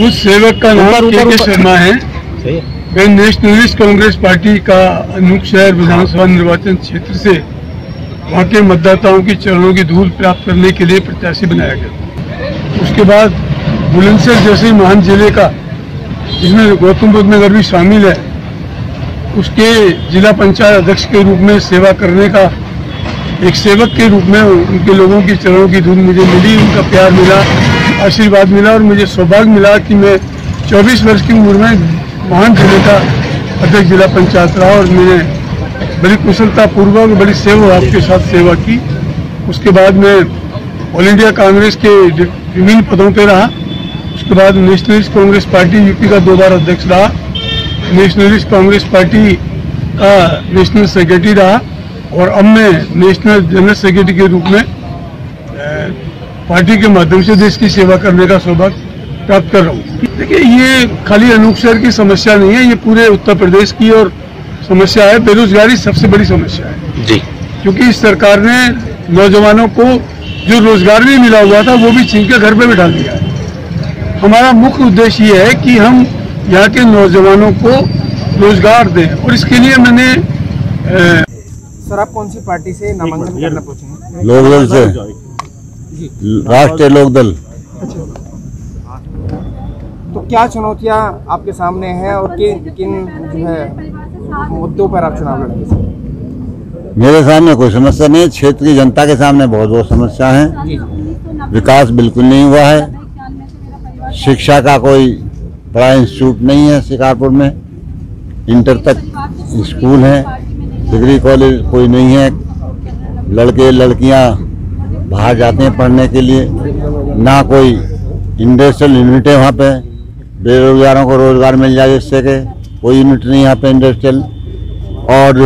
बुद्ध सेवक का नाम के शर्मा है। मैं नेशनलिस्ट कांग्रेस पार्टी का अनूपशहर विधानसभा निर्वाचन क्षेत्र से वहाँ के मतदाताओं की चरणों की धूल प्राप्त करने के लिए प्रत्याशी बनाया गया। उसके बाद बुलंदशहर जैसे महान जिले का, जिसमें गौतम बुद्ध नगर भी शामिल है, उसके जिला पंचायत अध्यक्ष के रूप में सेवा करने का, एक सेवक के रूप में उनके लोगों की चरणों की धूल मुझे मिली, उनका प्यार मिला, आशीर्वाद मिला और मुझे सौभाग्य मिला कि मैं 24 वर्ष की उम्र में महान जिले का अध्यक्ष जिला पंचायत रहा और मैंने बड़ी कुशलतापूर्वक बड़ी सेवा आपके साथ सेवा की। उसके बाद मैं ऑल इंडिया कांग्रेस के विभिन्न पदों पर रहा। उसके बाद नेशनलिस्ट कांग्रेस पार्टी यूपी का 2 बार अध्यक्ष रहा, नेशनलिस्ट कांग्रेस पार्टी का नेशनल सेक्रेटरी रहा और अब मैं नेशनल जनरल सेक्रेटरी के रूप में पार्टी के माध्यम से देश की सेवा करने का सौभाग्य प्राप्त कर रहा हूँ। देखिए, ये खाली अनूपशहर की समस्या नहीं है, ये पूरे उत्तर प्रदेश की और समस्या है। बेरोजगारी सबसे बड़ी समस्या है जी, क्योंकि इस सरकार ने नौजवानों को जो रोजगार भी मिला हुआ था वो भी छीन के घर पर बिठा दिया है। हमारा मुख्य उद्देश्य ये है कि हम यहाँ के नौजवानों को रोजगार दें और इसके लिए मैंने सर, आप कौन सी पार्टी से नामांकन करना पूछेंगे? लोकदल से, राष्ट्रीय लोकदल। अच्छा, तो क्या चुनौतियां आपके सामने हैं और किन जो है मुद्दों पर आप चुनाव लड़ेंगे? मेरे सामने कोई समस्या नहीं, क्षेत्र की जनता के सामने बहुत बहुत समस्या है। विकास बिल्कुल नहीं हुआ है, शिक्षा का कोई बड़ा इंस्टीट्यूट नहीं है, शिकारपुर में इंटर तक स्कूल है, डिग्री कॉलेज कोई नहीं है, लड़के लड़कियां बाहर जाते हैं पढ़ने के लिए, ना कोई इंडस्ट्रियल यूनिट है वहाँ पे, बेरोजगारों को रोजगार मिल जाए इससे के कोई यूनिट नहीं यहाँ पे इंडस्ट्रियल, और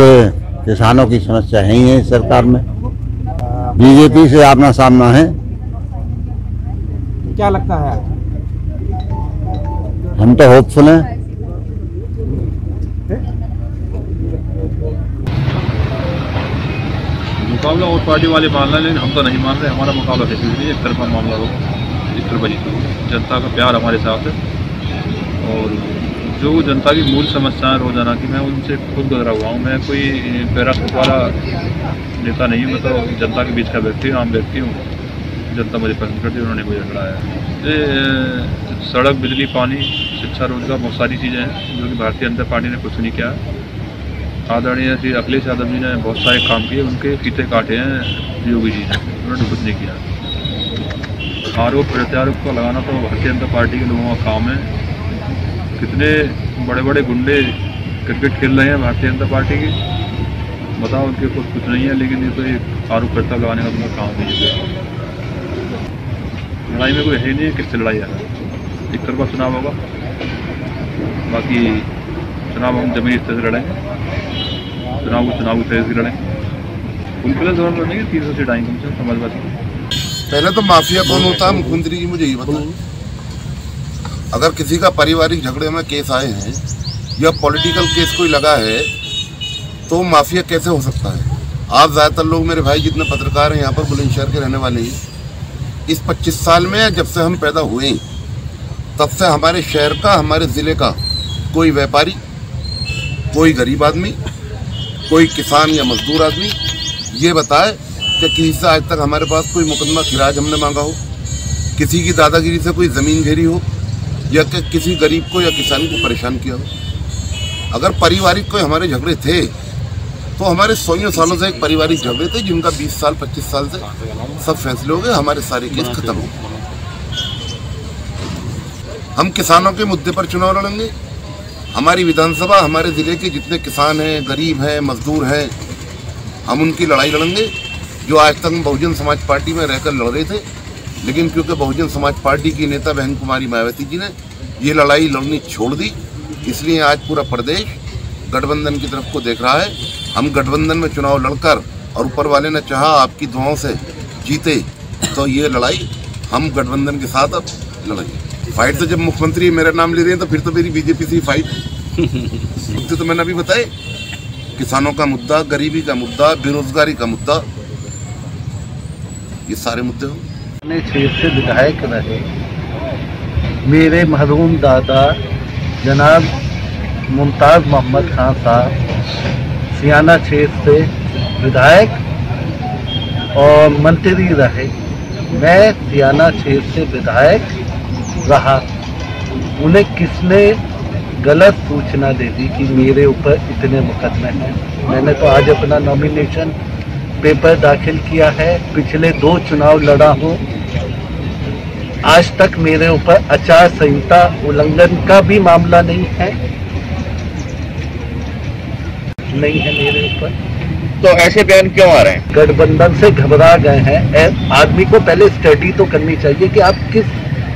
किसानों की समस्या है ही है इस सरकार में। बीजेपी से अपना सामना है। क्या लगता है? हम तो होपफुल हैं। मुकाबला और पार्टी वाले मान रहे हैं, हम तो नहीं मान रहे। हमारा मुकाबला किसी भी एक तरफा मामला हो, एक तरफा जीत हो। जनता का प्यार हमारे साथ है और जो जनता की मूल समस्याएं रोजाना की, मैं उनसे खुद गुजरा हुआ हूँ। मैं कोई पैराशूट वाला नेता नहीं हूँ, मतलब तो जनता के बीच का व्यक्ति हूँ, आम व्यक्ति हूँ। जनता मुझे पसंद करती है, उन्होंने मुझे लड़ाया। सड़क, बिजली, पानी, शिक्षा, रोजगार, बहुत सारी चीज़ें हैं जो कि भारतीय जनता पार्टी ने कुछ नहीं किया। आदरणीय श्री अखिलेश यादव जी ने बहुत सारे काम किए, उनके फीते काटे हैं योगी जी ने, उन्होंने कुछ नहीं किया। आरोप प्रत्यारोप का लगाना तो भारतीय जनता पार्टी के लोगों का काम है। कितने बड़े बड़े गुंडे क्रिकेट खेल रहे हैं भारतीय जनता पार्टी के, बताओ, उनके ऊपर कुछ नहीं है, लेकिन ये तो एक आरोप प्रत्यारोप लगाने का उनका काम नहीं है। लड़ाई में कोई है नहीं, किससे लड़ाई है? एक तरफा चुनाव होगा, बाकी चुनाव हम जमीन स्तर से लड़ेंगे, चुनाव की लड़ाई उनके 300 सीट आएंगे। मुझे समझ बात, पहले तो माफिया कौन होता है? मुख्यमंत्री जी मुझे ये बताएं, अगर किसी का पारिवारिक झगड़े में केस आए हैं या पॉलिटिकल केस कोई लगा है तो माफिया कैसे हो सकता है? आप ज़्यादातर लोग, मेरे भाई जितने पत्रकार हैं यहाँ पर बुलंदशहर के रहने वाले हैं, इस 25 साल में जब से हम पैदा हुए तब से हमारे शहर का, हमारे ज़िले का कोई व्यापारी, कोई गरीब आदमी, कोई किसान या मजदूर आदमी ये बताए कि किसी से आज तक हमारे पास कोई मुकदमा खिराज हमने मांगा हो, किसी की दादागिरी से कोई ज़मीन घेरी हो या कि किसी गरीब को या किसान को परेशान किया हो। अगर पारिवारिक कोई हमारे झगड़े थे तो हमारे सौयों सालों से एक पारिवारिक झगड़े थे जिनका 20 साल 25 साल से सब फैसले हो गए, हमारे सारे केस खत्म हो गए। हम किसानों के मुद्दे पर चुनाव लड़ेंगे। हमारी विधानसभा, हमारे ज़िले के जितने किसान हैं, गरीब हैं, मजदूर हैं, हम उनकी लड़ाई लड़ेंगे जो आज तक बहुजन समाज पार्टी में रहकर लड़ रहे थे, लेकिन क्योंकि बहुजन समाज पार्टी की नेता बहन कुमारी मायावती जी ने ये लड़ाई लड़नी छोड़ दी, इसलिए आज पूरा प्रदेश गठबंधन की तरफ को देख रहा है। हम गठबंधन में चुनाव लड़कर और ऊपर वाले ने चाहा, आपकी दुआओं से जीते, तो ये लड़ाई हम गठबंधन के साथ अब लड़ेंगे। फाइट तो जब मुख्यमंत्री मेरा नाम ले रहे हैं तो फिर तो मेरी बीजेपी से ही फाइट है। तो मैंने अभी बताए, किसानों का मुद्दा, गरीबी का मुद्दा, बेरोजगारी का मुद्दा, ये सारे मुद्दे हो। अपने क्षेत्र से विधायक रहे, मेरे महरूम दादा जनाब मुमताज मोहम्मद खां साहब सियाना क्षेत्र से विधायक और मंत्री रहे। मैं सियाना क्षेत्र से विधायक रहा। उन्हें किसने गलत सूचना दे दी कि मेरे ऊपर इतने मुकदमे हैं। मैंने तो आज अपना नॉमिनेशन पेपर दाखिल किया है। पिछले 2 चुनाव लड़ा हूँ। आज तक मेरे ऊपर आचार संहिता उल्लंघन का भी मामला नहीं है मेरे ऊपर। तो ऐसे बयान क्यों आ रहे हैं? गठबंधन से घबरा गए हैं। आदमी को पहले स्टडी तो करनी चाहिए कि आप किस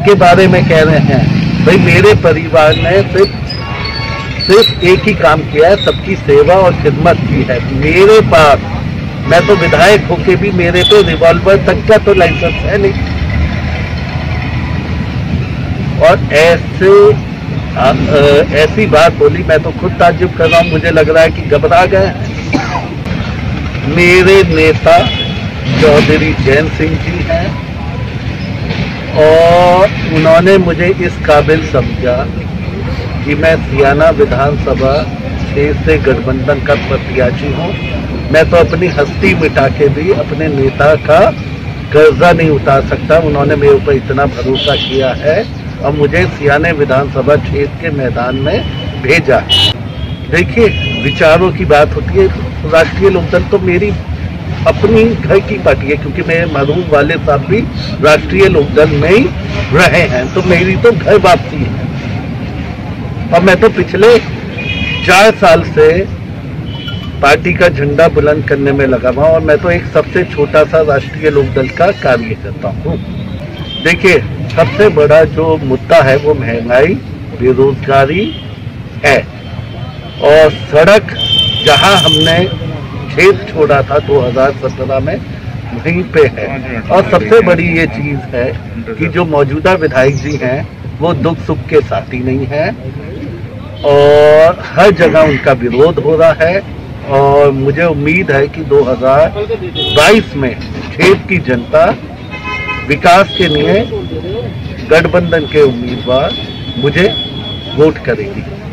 के बारे में कह रहे हैं। भाई मेरे परिवार ने सिर्फ एक ही काम किया है, सबकी सेवा और खिदमत की है। मेरे पास, मैं तो विधायक होके भी मेरे पे रिवॉल्वर तक का तो लाइसेंस है नहीं। और ऐसी बात बोली, मैं तो खुद ताज्जुब कर रहा हूँ। मुझे लग रहा है कि घबरा गए। मेरे नेता चौधरी जैन सिंह जी हैं और उन्होंने मुझे इस काबिल समझा कि मैं सियाना विधानसभा क्षेत्र से गठबंधन का प्रत्याशी हूँ। मैं तो अपनी हस्ती मिटा के भी अपने नेता का कर्जा नहीं उतार सकता। उन्होंने मेरे ऊपर इतना भरोसा किया है और मुझे सियाना विधानसभा क्षेत्र के मैदान में भेजा। देखिए, विचारों की बात होती है। राष्ट्रीय लोकदल तो मेरी अपनी घर की पार्टी है, क्योंकि मेरे मरूम वाले साहब भी राष्ट्रीय लोकदल में ही रहे हैं, तो मेरी तो घर वापसी है। और मैं तो पिछले 4 साल से पार्टी का झंडा बुलंद करने में लगा हुआ, और मैं तो एक सबसे छोटा सा राष्ट्रीय लोकदल का कार्यकर्ता हूँ। देखिए, सबसे बड़ा जो मुद्दा है वो महंगाई, बेरोजगारी है। और सड़क, जहाँ हमने खेत छोड़ा था 2017 में, वहीं पे है। और सबसे बड़ी ये चीज़ है कि जो मौजूदा विधायक जी हैं वो दुख सुख के साथी नहीं हैं और हर जगह उनका विरोध हो रहा है। और मुझे उम्मीद है कि 2022 में खेत की जनता विकास के लिए गठबंधन के उम्मीदवार मुझे वोट करेगी।